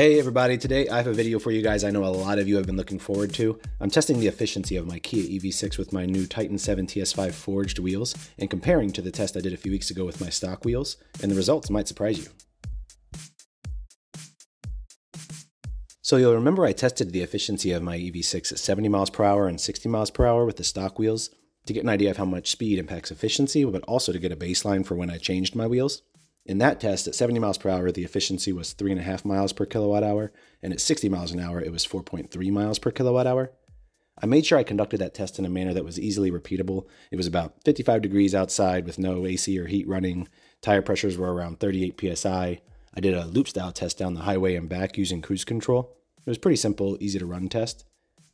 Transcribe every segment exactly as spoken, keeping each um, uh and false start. Hey everybody, today I have a video for you guys I know a lot of you have been looking forward to. I'm testing the efficiency of my Kia E V six with my new Titan seven T S five forged wheels and comparing to the test I did a few weeks ago with my stock wheels, and the results might surprise you. So you'll remember I tested the efficiency of my E V six at seventy miles per hour and sixty miles per hour with the stock wheels to get an idea of how much speed impacts efficiency, but also to get a baseline for when I changed my wheels. In that test, at seventy miles per hour, the efficiency was three point five miles per kilowatt hour, and at sixty miles an hour, it was four point three miles per kilowatt hour. I made sure I conducted that test in a manner that was easily repeatable. It was about fifty-five degrees outside with no A C or heat running. Tire pressures were around thirty-eight P S I. I did a loop style test down the highway and back using cruise control. It was pretty simple, easy to run test.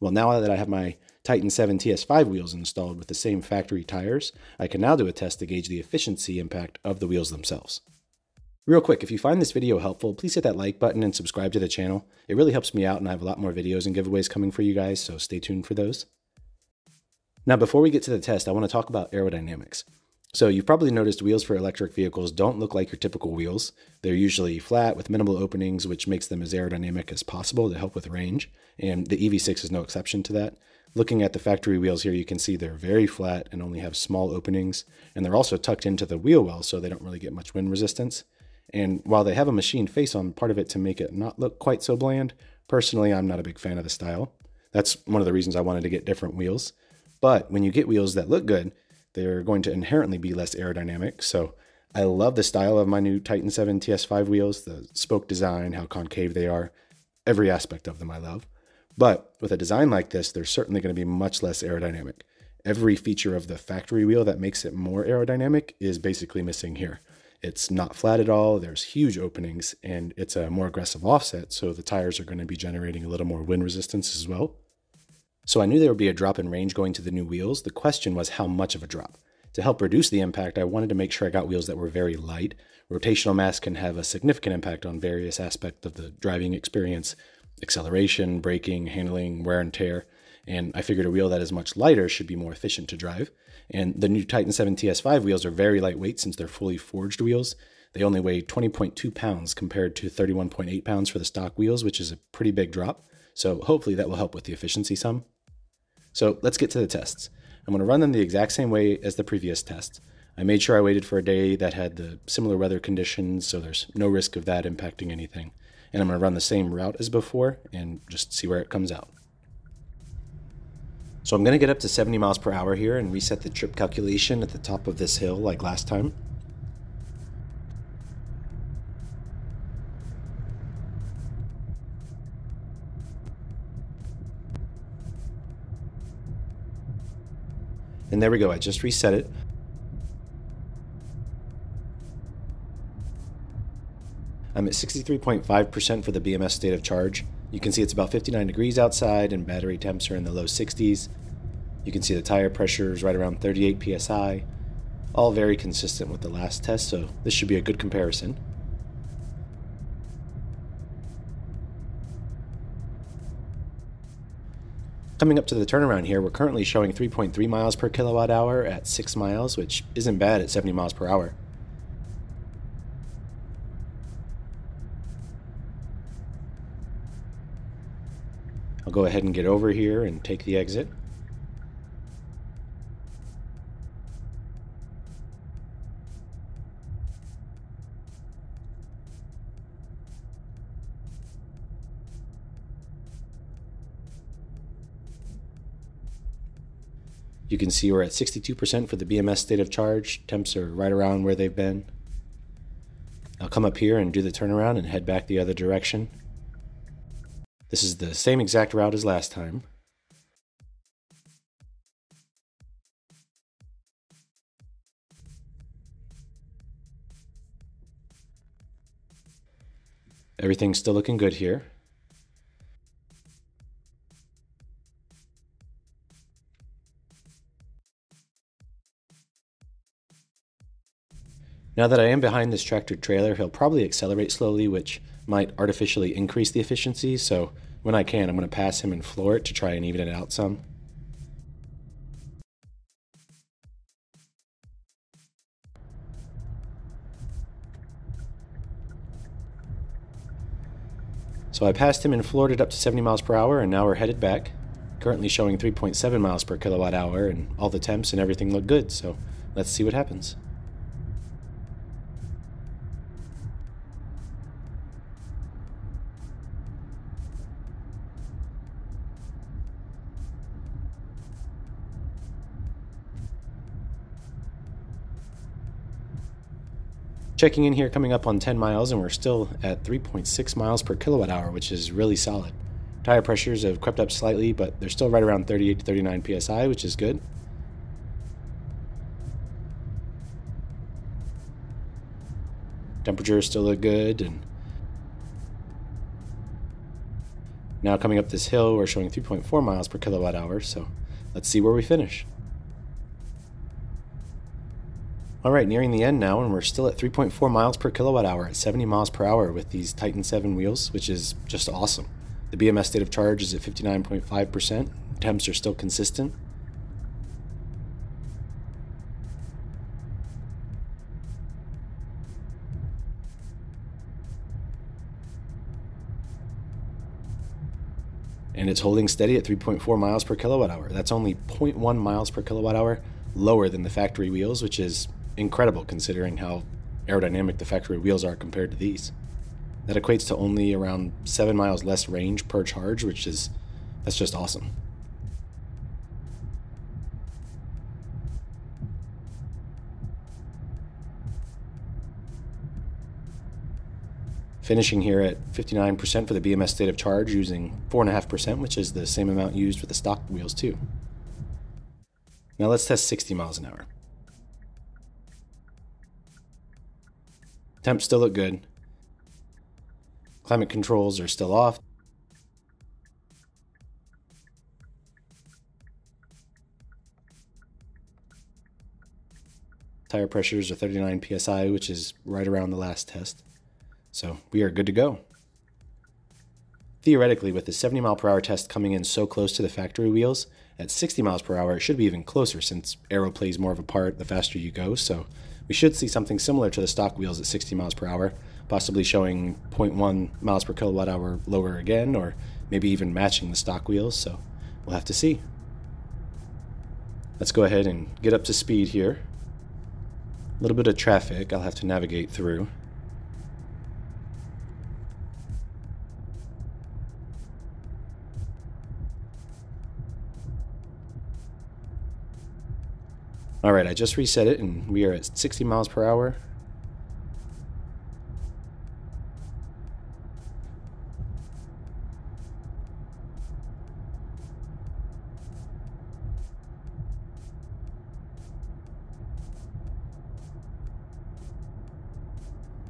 Well, now that I have my Titan seven T S five wheels installed with the same factory tires, I can now do a test to gauge the efficiency impact of the wheels themselves. Real quick, if you find this video helpful, please hit that like button and subscribe to the channel. It really helps me out, and I have a lot more videos and giveaways coming for you guys, so stay tuned for those. Now, before we get to the test, I want to talk about aerodynamics. So you've probably noticed wheels for electric vehicles don't look like your typical wheels. They're usually flat with minimal openings, which makes them as aerodynamic as possible to help with range, and the E V six is no exception to that. Looking at the factory wheels here, you can see they're very flat and only have small openings, and they're also tucked into the wheel well, so they don't really get much wind resistance. And while they have a machined face on part of it to make it not look quite so bland, personally, I'm not a big fan of the style. That's one of the reasons I wanted to get different wheels. But when you get wheels that look good, they're going to inherently be less aerodynamic. So I love the style of my new Titan seven T S five wheels, the spoke design, how concave they are, every aspect of them I love. But with a design like this, they're certainly going to be much less aerodynamic. Every feature of the factory wheel that makes it more aerodynamic is basically missing here. It's not flat at all, there's huge openings, and it's a more aggressive offset, so the tires are going to be generating a little more wind resistance as well. So I knew there would be a drop in range going to the new wheels. The question was how much of a drop. To help reduce the impact, I wanted to make sure I got wheels that were very light. Rotational mass can have a significant impact on various aspects of the driving experience: acceleration, braking, handling, wear and tear. And I figured a wheel that is much lighter should be more efficient to drive. And the new Titan seven T S five wheels are very lightweight since they're fully forged wheels. They only weigh twenty point two pounds compared to thirty-one point eight pounds for the stock wheels, which is a pretty big drop. So hopefully that will help with the efficiency some. So let's get to the tests. I'm going to run them the exact same way as the previous test. I made sure I waited for a day that had the similar weather conditions, so there's no risk of that impacting anything. And I'm going to run the same route as before and just see where it comes out. So I'm going to get up to seventy miles per hour here and reset the trip calculation at the top of this hill like last time. And there we go, I just reset it. I'm at sixty-three point five percent for the B M S state of charge. You can see it's about fifty-nine degrees outside and battery temps are in the low sixties. You can see the tire pressure is right around thirty-eight P S I. All very consistent with the last test, so this should be a good comparison. Coming up to the turnaround here, we're currently showing three point three miles per kilowatt hour at six miles, which isn't bad at seventy miles per hour. I'll go ahead and get over here and take the exit. You can see we're at sixty-two percent for the B M S state of charge. Temps are right around where they've been. I'll come up here and do the turnaround and head back the other direction. This is the same exact route as last time. Everything's still looking good here. Now that I am behind this tractor trailer, he'll probably accelerate slowly, which might artificially increase the efficiency, so when I can, I'm going to pass him and floor it to try and even it out some. So I passed him and floored it up to seventy miles per hour, and now we're headed back. Currently showing three point seven miles per kilowatt hour, and all the temps and everything look good, so let's see what happens. Checking in here, coming up on ten miles, and we're still at three point six miles per kilowatt hour, which is really solid. Tire pressures have crept up slightly, but they're still right around thirty-eight to thirty-nine P S I, which is good. Temperatures still look good, and now coming up this hill, we're showing three point four miles per kilowatt hour, so let's see where we finish. Alright, nearing the end now, and we're still at three point four miles per kilowatt hour at seventy miles per hour with these Titan seven wheels, which is just awesome. The B M S state of charge is at fifty-nine point five percent, temps are still consistent. And it's holding steady at three point four miles per kilowatt hour. That's only zero point one miles per kilowatt hour lower than the factory wheels, which is incredible considering how aerodynamic the factory wheels are compared to these. That equates to only around seven miles less range per charge, which is, that's just awesome. Finishing here at fifty-nine percent for the B M S state of charge using four point five percent, which is the same amount used with the stock wheels too. Now let's test sixty miles an hour. Temps still look good. Climate controls are still off. Tire pressures are thirty-nine P S I, which is right around the last test. So we are good to go. Theoretically, with the seventy mile per hour test coming in so close to the factory wheels, at sixty miles per hour, it should be even closer since aero plays more of a part the faster you go. So we should see something similar to the stock wheels at sixty miles per hour, possibly showing zero point one miles per kilowatt hour lower again, or maybe even matching the stock wheels. So we'll have to see. Let's go ahead and get up to speed here. A little bit of traffic I'll have to navigate through. Alright, I just reset it and we are at sixty miles per hour.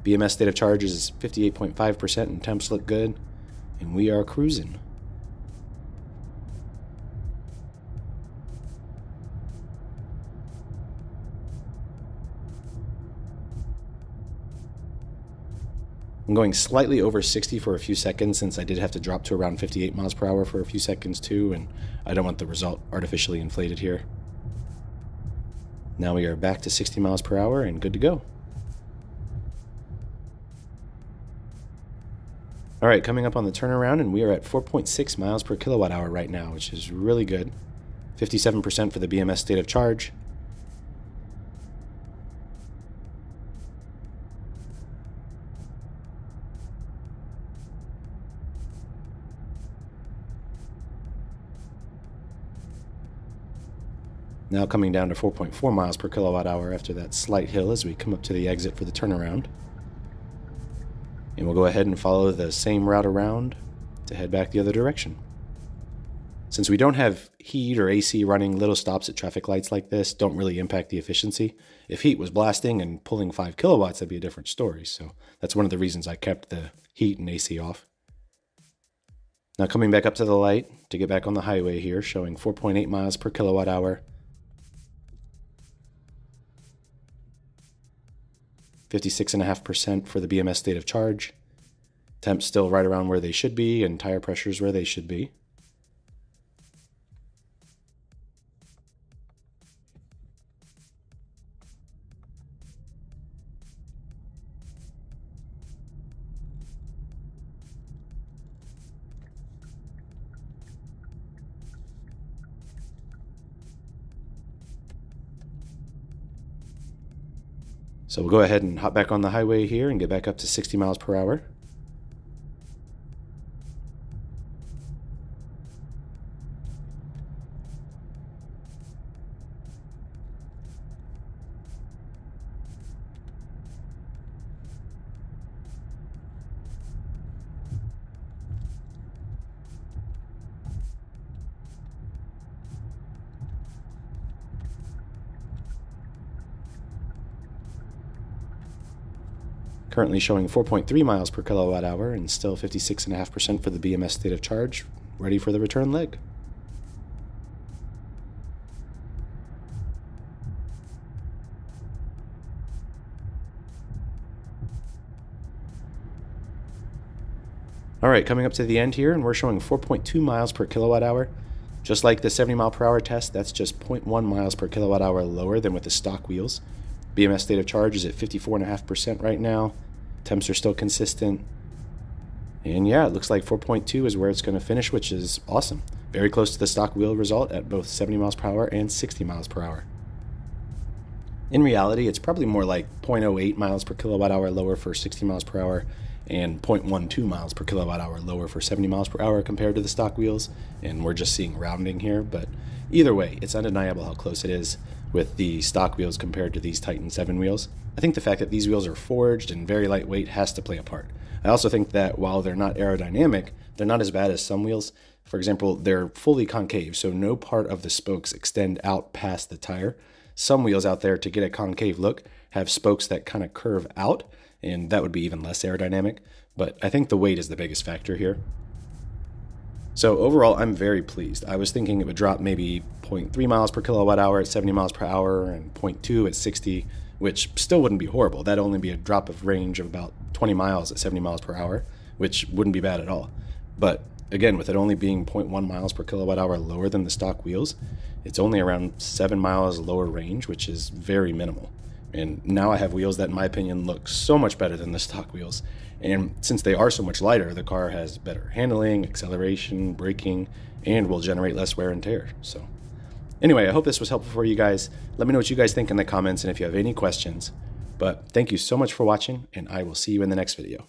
B M S state of charge is fifty-eight point five percent and temps look good, and we are cruising. I'm going slightly over sixty for a few seconds since I did have to drop to around fifty-eight miles per hour for a few seconds too, and I don't want the result artificially inflated here. Now we are back to sixty miles per hour and good to go. Alright, coming up on the turnaround, and we are at four point six miles per kilowatt hour right now, which is really good. fifty-seven percent for the B M S state of charge. Now coming down to four point four miles per kilowatt hour after that slight hill as we come up to the exit for the turnaround. And we'll go ahead and follow the same route around to head back the other direction. Since we don't have heat or A C running, little stops at traffic lights like this don't really impact the efficiency. If heat was blasting and pulling five kilowatts, that'd be a different story. So that's one of the reasons I kept the heat and A C off. Now coming back up to the light to get back on the highway here, showing four point eight miles per kilowatt hour. fifty-six point five percent for the B M S state of charge. Temps still right around where they should be, and tire pressures where they should be. So we'll go ahead and hop back on the highway here and get back up to sixty miles per hour. Currently showing four point three miles per kilowatt hour and still fifty-six point five percent for the B M S state of charge, ready for the return leg. Alright, coming up to the end here, and we're showing four point two miles per kilowatt hour. Just like the seventy mile per hour test, that's just zero point one miles per kilowatt hour lower than with the stock wheels. B M S state of charge is at fifty-four point five percent right now. Temps are still consistent. And yeah, it looks like four point two is where it's going to finish, which is awesome. Very close to the stock wheel result at both seventy miles per hour and sixty miles per hour. In reality, it's probably more like zero point zero eight miles per kilowatt hour lower for sixty miles per hour and zero point one two miles per kilowatt hour lower for seventy miles per hour compared to the stock wheels. And we're just seeing rounding here, but either way, it's undeniable how close it is with the stock wheels compared to these Titan seven wheels. I think the fact that these wheels are forged and very lightweight has to play a part. I also think that while they're not aerodynamic, they're not as bad as some wheels. For example, they're fully concave, so no part of the spokes extend out past the tire. Some wheels out there, to get a concave look, have spokes that kind of curve out, and that would be even less aerodynamic. But I think the weight is the biggest factor here. So overall, I'm very pleased. I was thinking it would drop maybe zero point three miles per kilowatt hour at seventy miles per hour and zero point two at sixty, which still wouldn't be horrible. That'd only be a drop of range of about twenty miles at seventy miles per hour, which wouldn't be bad at all. But again, with it only being zero point one miles per kilowatt hour lower than the stock wheels, it's only around seven miles lower range, which is very minimal. And now I have wheels that, in my opinion, look so much better than the stock wheels. And since they are so much lighter, the car has better handling, acceleration, braking, and will generate less wear and tear. So anyway, I hope this was helpful for you guys. Let me know what you guys think in the comments and if you have any questions. But thank you so much for watching, and I will see you in the next video.